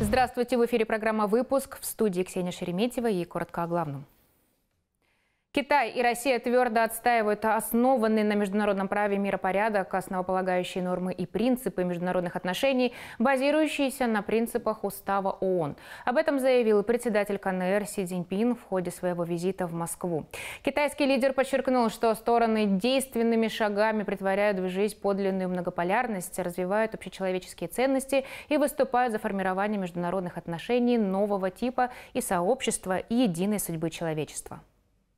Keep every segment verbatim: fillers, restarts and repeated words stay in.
Здравствуйте, в эфире программа «Выпуск». В студии Ксения Шереметьева и коротко о главном. Китай и Россия твердо отстаивают основанный на международном праве миропорядок, основополагающие нормы и принципы международных отношений, базирующиеся на принципах Устава ООН. Об этом заявил председатель КНР Си Цзиньпин в ходе своего визита в Москву. Китайский лидер подчеркнул, что стороны действенными шагами притворяют в жизнь подлинную многополярность, развивают общечеловеческие ценности и выступают за формирование международных отношений нового типа и сообщества, и единой судьбы человечества.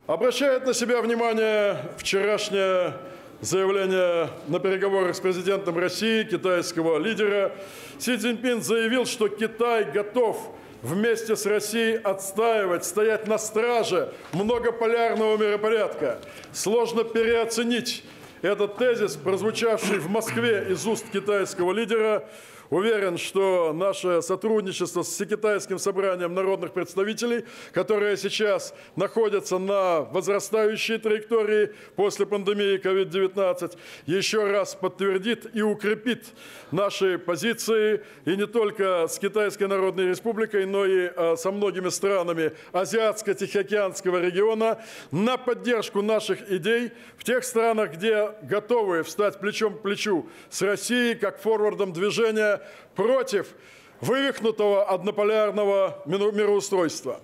Обращает на себя внимание вчерашнее заявление на переговорах с президентом России, китайского лидера. Си Цзиньпин заявил, что Китай готов вместе с Россией отстаивать, стоять на страже многополярного миропорядка. Сложно переоценить этот тезис, прозвучавший в Москве из уст китайского лидера. Уверен, что наше сотрудничество с Всекитайским собранием народных представителей, которое сейчас находится на возрастающей траектории после пандемии ковид девятнадцать, еще раз подтвердит и укрепит наши позиции, и не только с Китайской Народной Республикой, но и со многими странами Азиатско-Тихоокеанского региона на поддержку наших идей в тех странах, где готовы встать плечом к плечу с Россией как форвардом движения против вывихнутого однополярного мироустройства.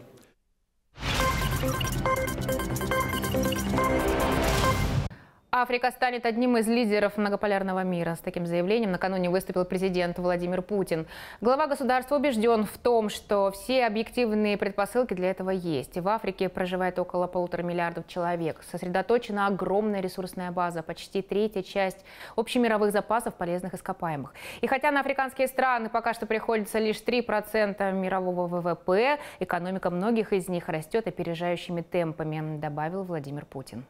Африка станет одним из лидеров многополярного мира. С таким заявлением накануне выступил президент Владимир Путин. Глава государства убежден в том, что все объективные предпосылки для этого есть. В Африке проживает около полутора миллиардов человек. Сосредоточена огромная ресурсная база, почти третья часть общемировых запасов полезных ископаемых. И хотя на африканские страны пока что приходится лишь три процента мирового ВВП, экономика многих из них растет опережающими темпами, добавил Владимир Путин.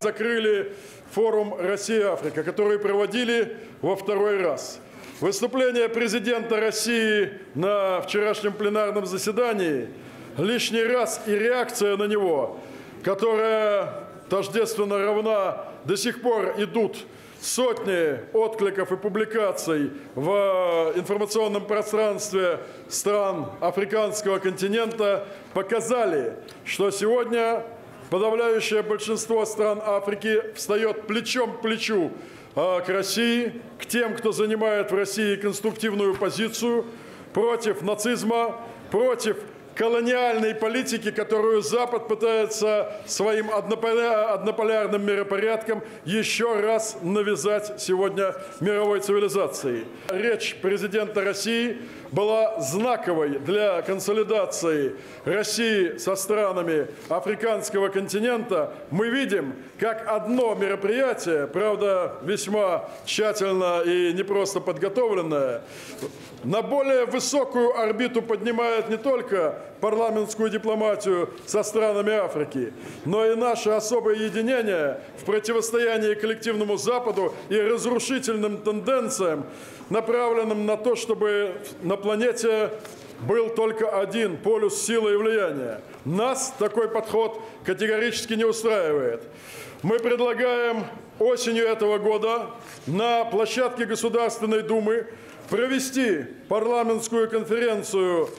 Закрыли форум «Россия-Африка», который проводили во второй раз. Выступление президента России на вчерашнем пленарном заседании, лишний раз и реакция на него, которая тождественно равна, до сих пор идут сотни откликов и публикаций в информационном пространстве стран африканского континента, показали, что сегодня подавляющее большинство стран Африки встает плечом к плечу к России, к тем, кто занимает в России конструктивную позицию против нацизма, против колониальной политики, которую Запад пытается своим однополярным миропорядком еще раз навязать сегодня мировой цивилизации. Речь президента России была знаковой для консолидации России со странами африканского континента. Мы видим, как одно мероприятие, правда, весьма тщательно и не просто подготовленное, на более высокую орбиту поднимает не только парламентскую дипломатию со странами Африки, но и наше особое единение в противостоянии коллективному Западу и разрушительным тенденциям, направленным на то, чтобы на планете был только один полюс силы и влияния. Нас такой подход категорически не устраивает. Мы предлагаем осенью этого года на площадке Государственной Думы провести парламентскую конференцию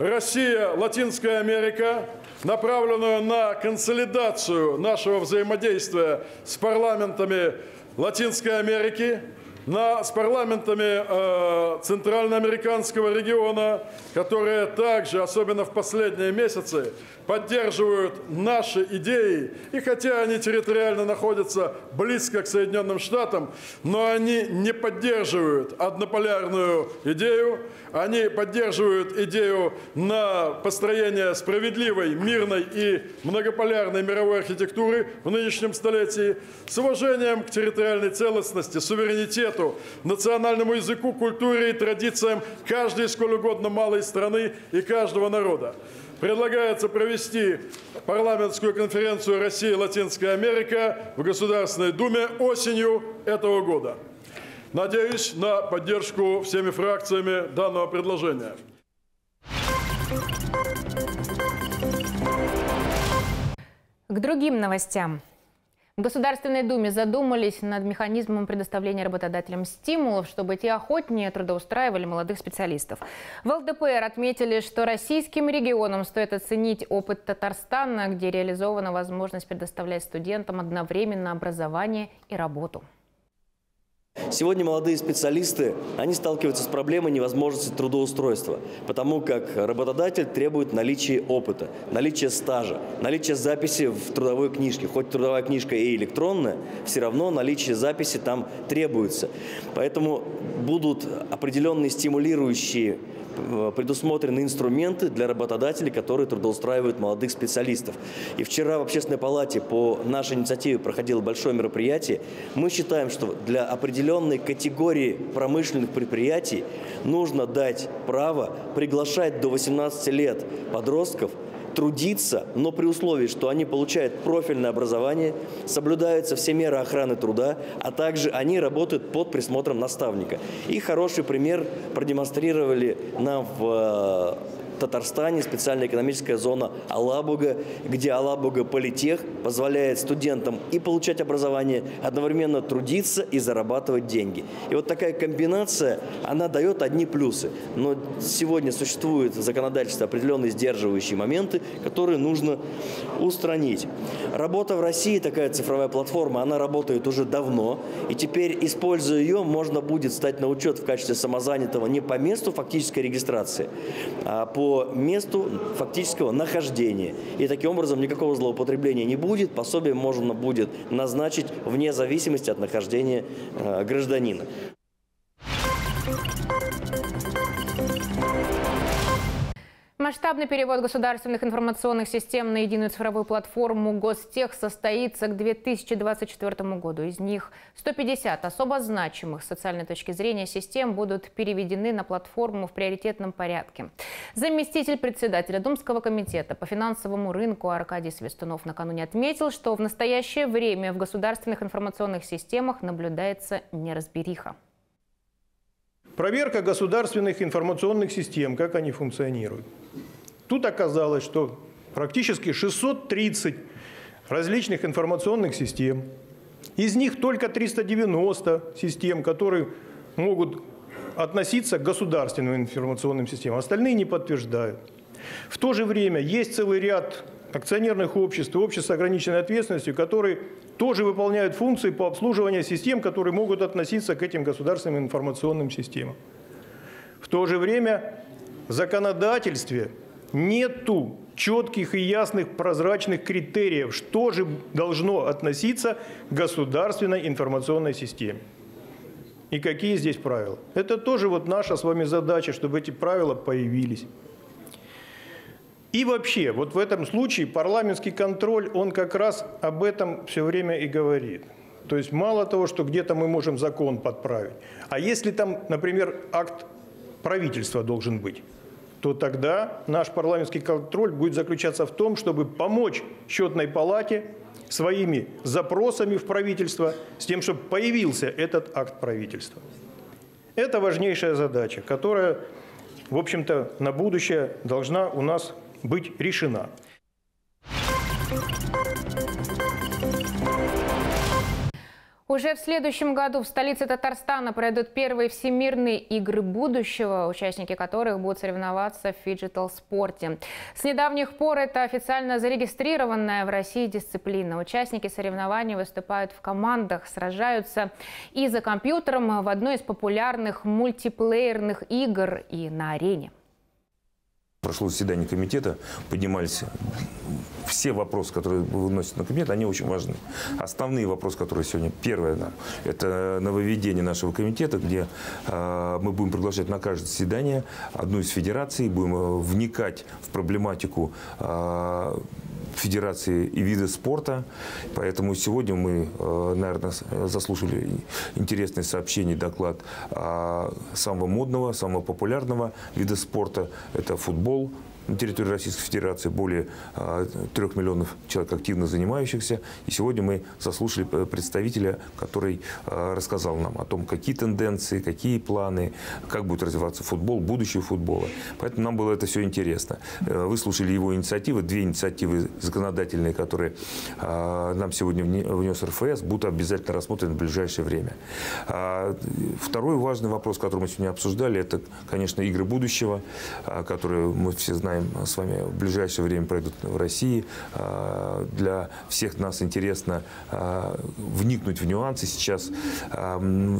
«Россия-Латинская Америка», направленную на консолидацию нашего взаимодействия с парламентами Латинской Америки, на, с парламентами э, Центральноамериканского региона, которые также, особенно в последние месяцы, поддерживают наши идеи. И хотя они территориально находятся близко к Соединенным Штатам, но они не поддерживают однополярную идею, они поддерживают идею на построение справедливой, мирной и многополярной мировой архитектуры в нынешнем столетии с уважением к территориальной целостности, суверенитету, национальному языку, культуре и традициям каждой сколь угодно малой страны и каждого народа. Предлагается провести парламентскую конференцию «Россия и Латинская Америка» в Государственной Думе осенью этого года. Надеюсь на поддержку всеми фракциями данного предложения. К другим новостям. В Государственной Думе задумались над механизмом предоставления работодателям стимулов, чтобы те охотнее трудоустраивали молодых специалистов. В ЛДПР отметили, что российским регионам стоит оценить опыт Татарстана, где реализована возможность предоставлять студентам одновременно образование и работу. Сегодня молодые специалисты, они сталкиваются с проблемой невозможности трудоустройства, потому как работодатель требует наличия опыта, наличия стажа, наличия записи в трудовой книжке. Хоть трудовая книжка и электронная, все равно наличие записи там требуется. Поэтому будут определенные стимулирующие предусмотрены инструменты для работодателей, которые трудоустраивают молодых специалистов. И вчера в Общественной палате по нашей инициативе проходило большое мероприятие. Мы считаем, что для определенной категории промышленных предприятий нужно дать право приглашать до восемнадцати лет подростков трудиться, но при условии, что они получают профильное образование, соблюдаются все меры охраны труда, а также они работают под присмотром наставника. И хороший пример продемонстрировали нам в Татарстане специальная экономическая зона Алабуга, где Алабуга Политех позволяет студентам и получать образование, одновременно трудиться и зарабатывать деньги. И вот такая комбинация, она дает одни плюсы. Но сегодня существует в законодательстве определенные сдерживающие моменты, которые нужно устранить. Работа в России, такая цифровая платформа, она работает уже давно. И теперь, используя ее, можно будет стать на учет в качестве самозанятого не по месту фактической регистрации, а по месту фактического нахождения. И таким образом никакого злоупотребления не будет. Пособие можно будет назначить вне зависимости от нахождения э, гражданина. Масштабный перевод государственных информационных систем на единую цифровую платформу Гостех состоится к две тысячи двадцать четвёртому году. Из них сто пятьдесят особо значимых с социальной точки зрения систем будут переведены на платформу в приоритетном порядке. Заместитель председателя Думского комитета по финансовому рынку Аркадий Свистунов накануне отметил, что в настоящее время в государственных информационных системах наблюдается неразбериха. Проверка государственных информационных систем, как они функционируют. Тут оказалось, что практически шестьсот тридцать различных информационных систем. Из них только триста девяносто систем, которые могут относиться к государственным информационным системам. Остальные не подтверждают. В то же время есть целый ряд акционерных обществ и обществ с ограниченной ответственностью, которые тоже выполняют функции по обслуживанию систем, которые могут относиться к этим государственным информационным системам. В то же время в законодательстве нету четких и ясных прозрачных критериев, что же должно относиться к государственной информационной системе. И какие здесь правила. Это тоже вот наша с вами задача, чтобы эти правила появились. И вообще, вот в этом случае парламентский контроль, он как раз об этом все время и говорит. То есть мало того, что где-то мы можем закон подправить, а если там, например, акт правительства должен быть, то тогда наш парламентский контроль будет заключаться в том, чтобы помочь счетной палате своими запросами в правительство, с тем, чтобы появился этот акт правительства. Это важнейшая задача, которая, в общем-то, на будущее должна у нас быть решена. Уже в следующем году в столице Татарстана пройдут первые всемирные игры будущего, участники которых будут соревноваться в фиджитал-спорте. С недавних пор это официально зарегистрированная в России дисциплина. Участники соревнований выступают в командах, сражаются и за компьютером в одной из популярных мультиплеерных игр, и на арене. Прошло заседание комитета, поднимались все вопросы, которые выносят на комитет, они очень важны. Основные вопросы, которые сегодня, первое, это нововведение нашего комитета, где мы будем приглашать на каждое заседание одну из федераций, будем вникать в проблематику федерации и виды спорта. Поэтому сегодня мы, наверное, заслушали интересные сообщения, доклад самого модного, самого популярного вида спорта. Это футбол, на территории Российской Федерации более трёх миллионов человек активно занимающихся. И сегодня мы заслушали представителя, который рассказал нам о том, какие тенденции, какие планы, как будет развиваться футбол, будущее футбола. Поэтому нам было это все интересно. Выслушали его инициативы, две инициативы законодательные, которые нам сегодня внес эр эф эс, будут обязательно рассмотрены в ближайшее время. Второй важный вопрос, который мы сегодня обсуждали, это, конечно, игры будущего, которые, мы все знаем, с вами в ближайшее время пройдут в России. Для всех нас интересно вникнуть в нюансы. Сейчас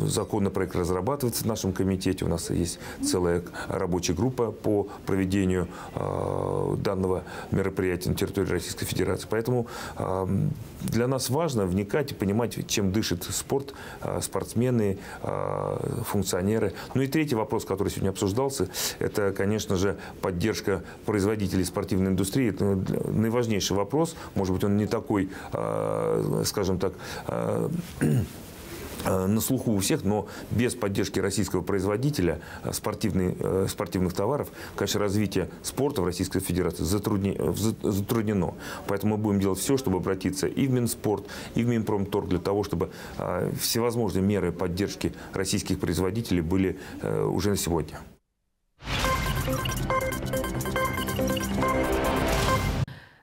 законопроект разрабатывается в нашем комитете. У нас есть целая рабочая группа по проведению данного мероприятия на территории Российской Федерации. Поэтому для нас важно вникать и понимать, чем дышит спорт, спортсмены, функционеры. Ну и третий вопрос, который сегодня обсуждался, это, конечно же, поддержка производителей спортивной индустрии. Это наиважнейший вопрос. Может быть, он не такой, скажем так, на слуху у всех, но без поддержки российского производителя спортивных товаров, конечно, развитие спорта в Российской Федерации затруднено. Поэтому мы будем делать все, чтобы обратиться и в Минспорт, и в Минпромторг, для того, чтобы всевозможные меры поддержки российских производителей были уже на сегодня.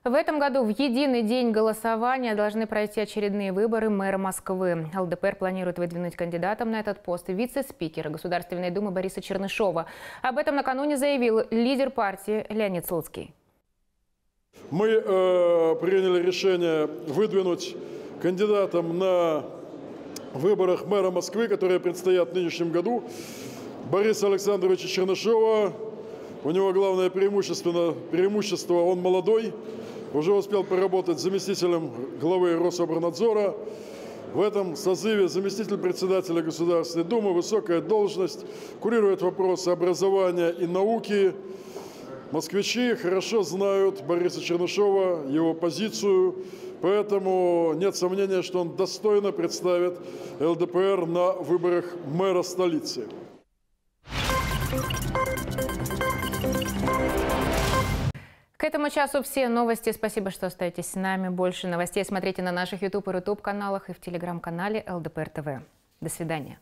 В этом году в единый день голосования должны пройти очередные выборы мэра Москвы. эл дэ пэ эр планирует выдвинуть кандидатом на этот пост вице-спикера Государственной Думы Бориса Чернышева. Об этом накануне заявил лидер партии Леонид Слуцкий. Мы э, приняли решение выдвинуть кандидатом на выборах мэра Москвы, которые предстоят в нынешнем году, Бориса Александровича Чернышева. У него главное преимущество, преимущество, он молодой. Уже успел поработать заместителем главы Рособрнадзора. В этом созыве заместитель председателя Государственной Думы, высокая должность, курирует вопросы образования и науки. Москвичи хорошо знают Бориса Чернышева, его позицию, поэтому нет сомнения, что он достойно представит эл дэ пэ эр на выборах мэра столицы. К этому часу все новости. Спасибо, что остаетесь с нами. Больше новостей смотрите на наших YouTube и YouTube каналах и в Telegram канале эл дэ пэ эр тэ вэ. До свидания.